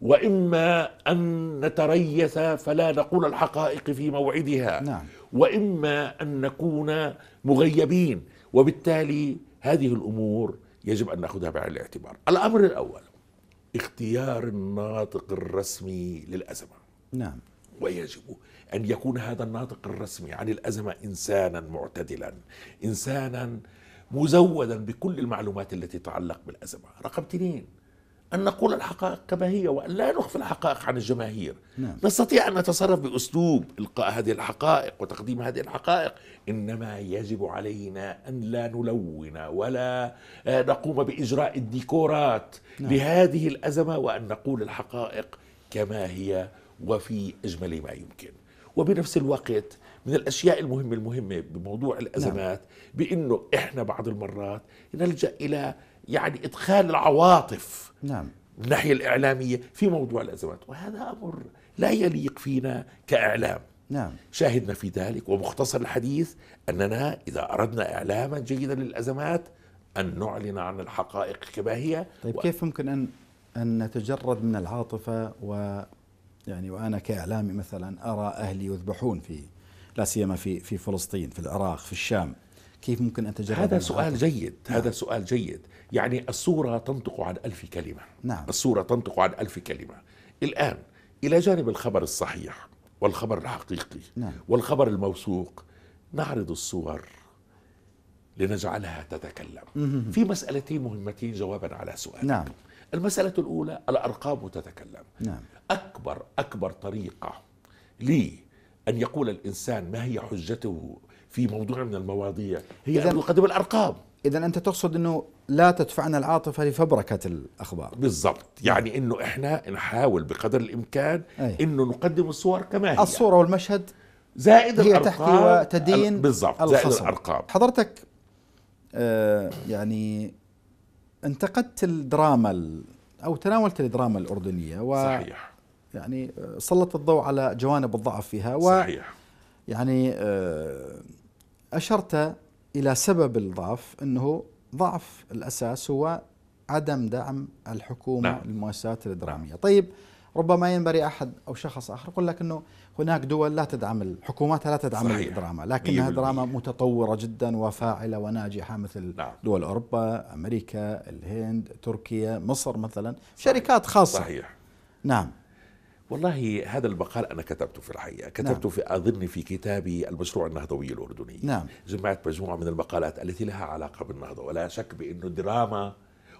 وإما أن نتريث فلا نقول الحقائق في موعدها. نعم. وإما أن نكون مغيبين، وبالتالي هذه الأمور يجب أن نأخذها بعين الاعتبار. الأمر الأول اختيار الناطق الرسمي للأزمة. نعم. ويجب أن يكون هذا الناطق الرسمي عن الأزمة إنسانا معتدلا، إنسانا مزودا بكل المعلومات التي تتعلق بالأزمة. رقم 2 أن نقول الحقائق كما هي وأن لا نخفي الحقائق عن الجماهير. نعم. نستطيع أن نتصرف بأسلوب إلقاء هذه الحقائق وتقديم هذه الحقائق، إنما يجب علينا أن لا نلون ولا نقوم بإجراء الديكورات. نعم. لهذه الأزمة، وأن نقول الحقائق كما هي وفي أجمل ما يمكن. وبنفس الوقت من الأشياء المهمة بموضوع الأزمات. نعم. بأنه إحنا بعض المرات نلجأ إلى يعني إدخال العواطف. نعم. من الناحية الإعلامية في موضوع الأزمات، وهذا أمر لا يليق فينا كإعلام. نعم. شاهدنا في ذلك، ومختصر الحديث أننا إذا أردنا إعلاما جيدا للأزمات أن نعلن عن الحقائق كما هي. طيب كيف يمكن أن نتجرد من العاطفة؟ ويعني وأنا كإعلامي مثلا أرى أهلي يذبحون في لا سيما في فلسطين، في العراق، في الشام، كيف ممكن أن تجرب؟ هذا سؤال جيد. نعم. هذا سؤال جيد. يعني الصورة تنطق عن 1000 كلمة. نعم. الصورة تنطق عن 1000 كلمة. الآن إلى جانب الخبر الصحيح والخبر الحقيقي. نعم. والخبر الموثوق نعرض الصور لنجعلها تتكلم. في مسألتين مهمتين جوابا على سؤالك. نعم. المسألة الأولى الأرقام تتكلم. نعم. أكبر طريقة لي أن يقول الإنسان ما هي حجته في موضوع من المواضيع هي أن نقدم الأرقام. إذن أنت تقصد أنه لا تدفعنا العاطفة لفبركة الأخبار. بالضبط. يعني أنه إحنا نحاول بقدر الإمكان أنه نقدم الصور كما هي، الصورة والمشهد زائد هي الأرقام تحكي وتدين. بالضبط. زائد الأرقام. حضرتك يعني انتقدت الدراما أو تناولت الدراما الأردنية و صحيح. يعني سلط الضوء على جوانب الضعف فيها و صحيح. يعني أشرت إلى سبب الضعف، أنه ضعف الأساس هو عدم دعم الحكومة. نعم. للمؤسسات الدرامية. طيب ربما ينبري أحد أو شخص آخر يقول لك أنه هناك دول لا تدعم الحكومات، لا تدعم صحيح. الدراما، لكنها دراما متطورة جدا وفاعلة وناجحة مثل. نعم. دول أوروبا، أمريكا، الهند، تركيا، مصر مثلا، صحيح. شركات خاصة. صحيح. نعم. والله هذا المقال أنا كتبته في الحقيقة، كتبته. نعم. في أظن في كتابي المشروع النهضوي الأردني. نعم. جمعت مجموعة من المقالات التي لها علاقة بالنهضة، ولا شك بأن الدراما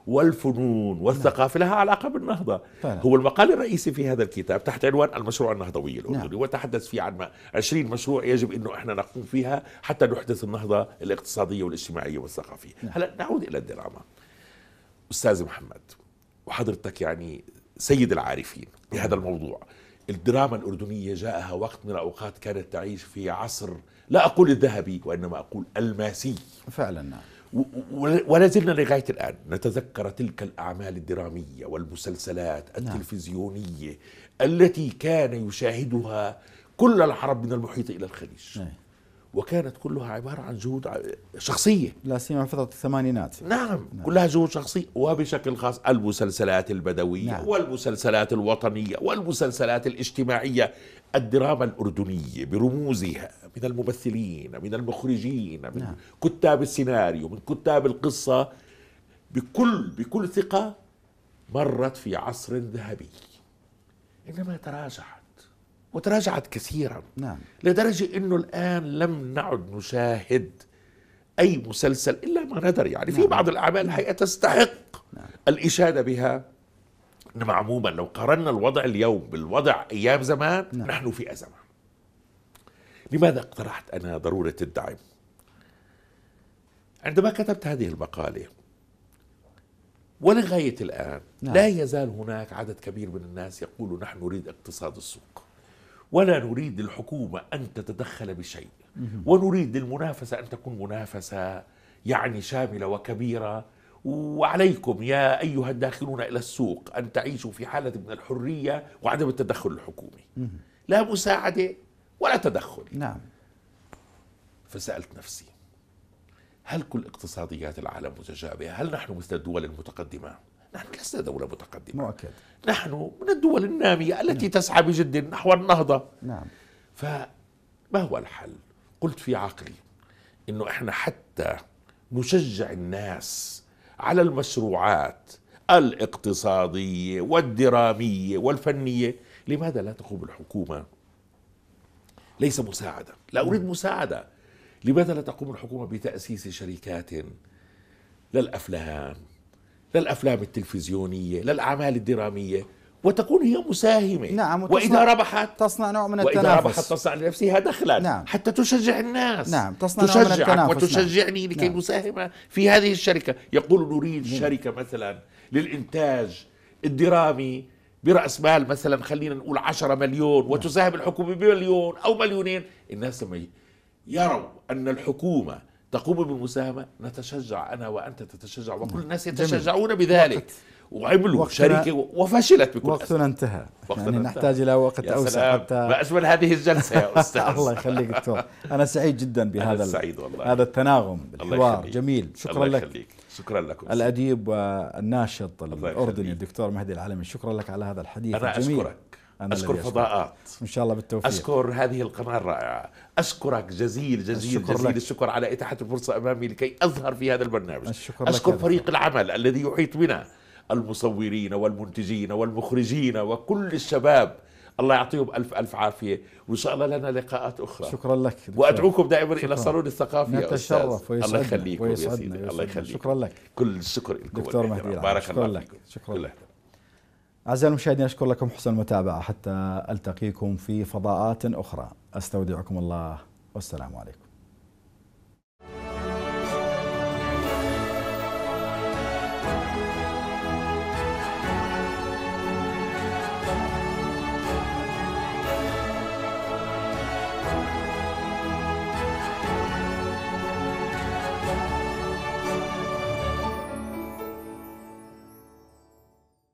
والفنون والثقافة. نعم. لها علاقة بالنهضة. فعلا. هو المقال الرئيسي في هذا الكتاب تحت عنوان المشروع النهضوي الأردني. نعم. وتحدث فيه عن 20 مشروع يجب أنه إحنا نقوم فيها حتى نحدث النهضة الاقتصادية والاجتماعية والثقافية. نعم. هلأ نعود إلى الدراما. أستاذ محمد وحضرتك يعني سيد العارفين بهذا الموضوع، الدراما الأردنية جاءها وقت من الأوقات كانت تعيش في عصر لا أقول الذهبي وإنما أقول الماسي. فعلا. نعم. ولا زلنا لغاية الآن نتذكر تلك الأعمال الدرامية والمسلسلات التلفزيونية. نعم. التي كان يشاهدها كل العرب من المحيط إلى الخليج. نعم. وكانت كلها عبارة عن جهود شخصية، لا سيما في فترة الثمانينات. نعم. كلها جهود شخصية، وبشكل خاص المسلسلات البدوية. نعم. والمسلسلات الوطنية والمسلسلات الاجتماعية. الدراما الأردنية برموزها من الممثلين، من المخرجين، من نعم. كتاب السيناريو، من كتاب القصة، بكل ثقة مرت في عصر ذهبي، إنما تراجعت وتراجعت كثيرا. نعم. لدرجة أنه الآن لم نعد نشاهد أي مسلسل إلا ما ندري يعني. في بعض الأعمال الحقيقة تستحق الإشادة بها، إنما عموما لو قارنا الوضع اليوم بالوضع أيام زمان نحن في أزمة. لماذا اقترحت أنا ضرورة الدعم؟ عندما كتبت هذه المقالة ولغاية الآن لا يزال هناك عدد كبير من الناس يقول نحن نريد اقتصاد السوق ولا نريد للحكومة أن تتدخل بشيء، ونريد للمنافسة أن تكون منافسة يعني شاملة وكبيرة، وعليكم يا أيها الداخلون إلى السوق أن تعيشوا في حالة من الحرية وعدم التدخل الحكومي، لا مساعدة ولا تدخل. فسألت نفسي هل كل اقتصاديات العالم متشابهة؟ هل نحن مثل الدول المتقدمة؟ نحن لسنا دولة متقدمة مؤكد. نحن من الدول النامية التي تسعى بجد نحو النهضة. فما هو الحل؟ قلت في عقلي إنه إحنا حتى نشجع الناس على المشروعات الاقتصادية والدرامية والفنية، لماذا لا تقوم الحكومة؟ ليس مساعدة، لا أريد مساعدة. لماذا لا تقوم الحكومة بتأسيس شركات للأفلام، للأفلام التلفزيونية، للأعمال الدرامية، وتكون هي مساهمة وإذا ربحت تصنع نوع من التنافس، وإذ ربحت تصنع لنفسها دخلا حتى تشجع الناس، تصنع نوع من التنافس، وتشجعني لكي نساهم في هذه الشركة. يقول نريد شركة مثلا للإنتاج الدرامي برأس مال مثلا خلينا نقول 10 مليون، وتساهم الحكومة بمليون أو مليونين. الناس لما يروا أن الحكومة تقوم بالمساهمة نتشجع، أنا وأنت تتشجع وكل الناس يتشجعون بذلك، وعملوا شركة وفشلت بكل وقتنا انتهى. يعني نحتاج إلى وقت أوسع حتى ما أشمل هذه الجلسة يا أستاذ. الله يخليك دكتور، أنا سعيد جدا بهذا هذا التناغم، الحوار جميل. شكرا لك. شكرا لكم الأديب والناشط الأردني الدكتور مهدي العلمي، شكرا لك على هذا الحديث الجميل. أنا أشكر فضاءات إن شاء الله بالتوفيق، أشكر هذه القناة الرائعة، أشكرك جزيل جزيل جزيل الشكر على إتاحة الفرصة أمامي لكي أظهر في هذا البرنامج. أشكر فريق العمل الذي يحيط بنا، المصورين والمنتجين والمخرجين وكل الشباب، الله يعطيهم ألف ألف عافية، وإن شاء الله لنا لقاءات أخرى. شكرا لك دكتور. وأدعوكم دائما إلى صالون الثقافي يا أستاذ. الله يخليكم يا سيدي، الله يخليكم. شكرا لك، كل الشكر لكم دكتور مهدي، بارك الله فيكم. شكرا لك أعزائي المشاهدين، أشكر لكم حسن المتابعة، حتى ألتقيكم في فضاءات أخرى، أستودعكم الله والسلام عليكم.